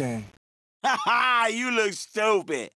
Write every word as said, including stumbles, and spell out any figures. game. Ha ha! You look stupid.